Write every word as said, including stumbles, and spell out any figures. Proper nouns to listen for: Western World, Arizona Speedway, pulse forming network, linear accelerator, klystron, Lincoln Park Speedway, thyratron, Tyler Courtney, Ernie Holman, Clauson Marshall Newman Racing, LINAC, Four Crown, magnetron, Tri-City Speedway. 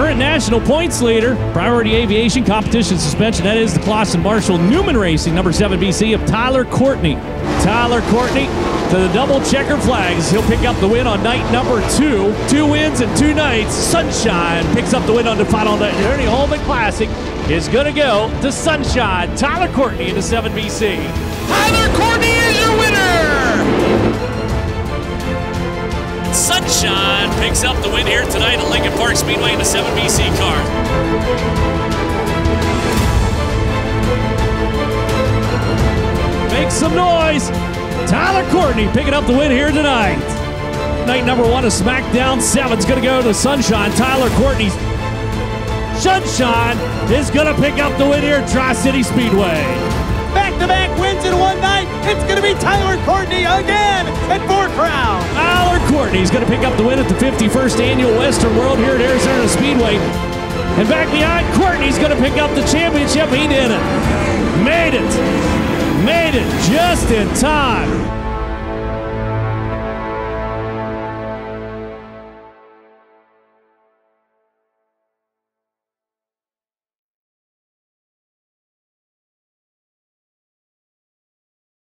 current national points leader, Priority Aviation Competition Suspension. That is the Clauson Marshall Newman Racing, number seven B C of Tyler Courtney. Tyler Courtney to the double checker flags. He'll pick up the win on night number two. Two wins and two nights. Sunshine picks up the win on the final night. Ernie Holman Classic is going to go to Sunshine. Tyler Courtney into seven B C. Tyler Courtney is your winner! Sunshine picks up the win here tonight at Lincoln Park Speedway in the seven B C car. Make some noise! Tyler Courtney picking up the win here tonight. Night number one of SmackDown seven is going to go to Sunshine. Tyler Courtney's Sunshine is going to pick up the win here at Tri-City Speedway. Back-to-back wins in one night. It's going to be Tyler Courtney again at Four Crown. Tyler Courtney's going to pick up the win at the fifty-first Annual Western World here at Arizona Speedway. And back behind, Courtney's going to pick up the championship. He did it. Made it. Made it just in time.